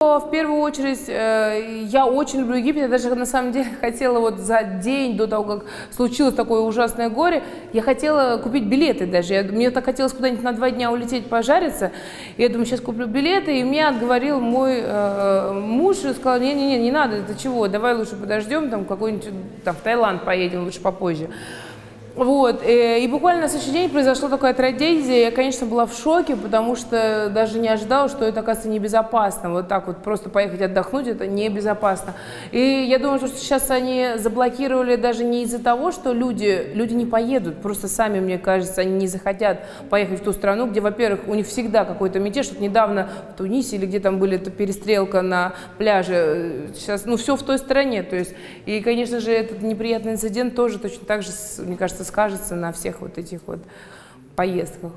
В первую очередь, я очень люблю Египет, я даже на самом деле хотела вот за день до того, как случилось такое ужасное горе, я хотела купить билеты даже, мне так хотелось куда-нибудь на 2 дня улететь пожариться, я думаю, сейчас куплю билеты, и меня отговорил мой муж, сказал, не-не-не, не надо, это чего, давай лучше подождем, там какой-нибудь, там, в Таиланд поедем, лучше попозже. Вот, и буквально на следующий день произошла такая трагедия, я, конечно, была в шоке, потому что даже не ожидала, что это, оказывается, небезопасно, вот так вот просто поехать отдохнуть, это небезопасно. И я думаю, что сейчас они заблокировали даже не из-за того, что люди не поедут, просто сами, мне кажется, они не захотят поехать в ту страну, где, во-первых, у них всегда какой-то мятеж, вот недавно в Тунисе или где там была перестрелка на пляже, сейчас, ну, все в той стране, то есть, и, конечно же, этот неприятный инцидент тоже точно так же, мне кажется, скажется на всех вот этих вот поездках.